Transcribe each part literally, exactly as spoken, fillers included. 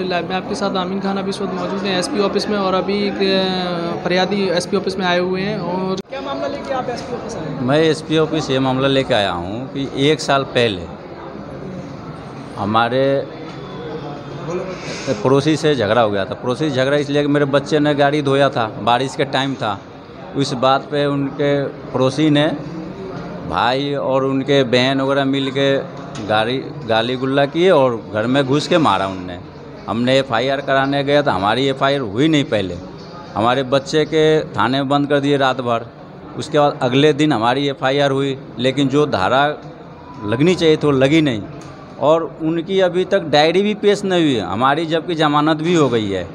मैं आपके साथ आमिन खान अभी इस वक्त मौजूद हैं एसपी ऑफिस में और अभी एक फरियादी एसपी ऑफिस में आए हुए हैं। और क्या मामला लेके आप एसपी ऑफिस आए? मैं एसपी ऑफिस ये मामला लेके आया हूँ कि एक साल पहले हमारे पड़ोसी से झगड़ा हो गया था। पड़ोसी से झगड़ा इसलिए कि मेरे बच्चे ने गाड़ी धोया था, बारिश का टाइम था। उस बात पर उनके पड़ोसी ने भाई और उनके बहन वगैरह मिल के गाड़ी गाली गुल्ला किए और घर में घुस के मारा उनने। हमने एफ आई आर कराने गया तो हमारी एफ आई आर हुई नहीं। पहले हमारे बच्चे के थाने बंद कर दिए रात भर। उसके बाद अगले दिन हमारी एफ आई आर हुई, लेकिन जो धारा लगनी चाहिए थी वो लगी नहीं और उनकी अभी तक डायरी भी पेश नहीं हुई है हमारी, जबकि जमानत भी हो गई है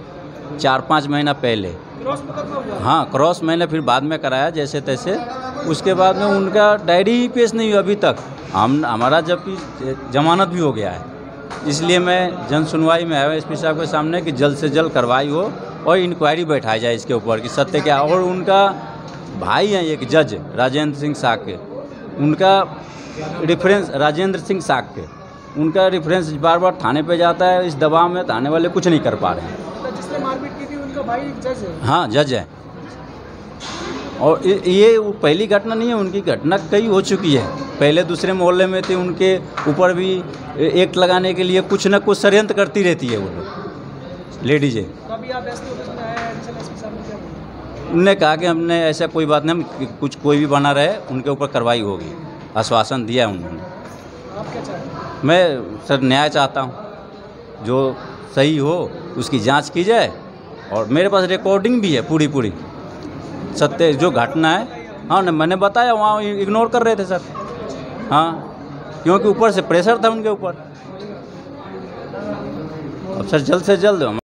चार पाँच महीना पहले। क्रॉस मुकदमा? हाँ, क्रॉस मैंने फिर बाद में कराया जैसे तैसे। उसके बाद में उनका डायरी ही पेश नहीं हुई अभी तक। हम हमारा जबकि जमानत भी हो गया है। इसलिए मैं जन सुनवाई में आया हूँ एसपी साहब के सामने कि जल्द से जल्द कार्रवाई हो और इंक्वायरी बैठाई जाए इसके ऊपर कि सत्य क्या। और उनका भाई है एक जज राजेंद्र सिंह साके, उनका रेफरेंस राजेंद्र सिंह साके उनका रेफरेंस बार बार थाने पे जाता है। इस दबाव में थाने वाले कुछ नहीं कर पा रहे हैं। जिसने मारपीट की थी उनका भाई जज है? हाँ, जज है। और ये पहली घटना नहीं है उनकी, घटना कई हो चुकी है। पहले दूसरे मोहल्ले में थे, उनके ऊपर भी एक्ट लगाने के लिए कुछ ना कुछ षड्यंत्र करती रहती है वो लोग लेडीजें। उनने कहा कि हमने ऐसा कोई बात नहीं, हम कुछ कोई भी बना रहे उनके ऊपर कार्रवाई होगी, आश्वासन दिया है उन्होंने। आप क्या चाहते? मैं सर न्याय चाहता हूँ, जो सही हो उसकी जाँच की जाए। और मेरे पास रिकॉर्डिंग भी है पूरी पूरी सत्य जो घटना है। हाँ, मैंने बताया वहाँ इग्नोर कर रहे थे सर। हाँ, क्योंकि ऊपर से प्रेशर था उनके ऊपर। अब सर जल्द से जल्द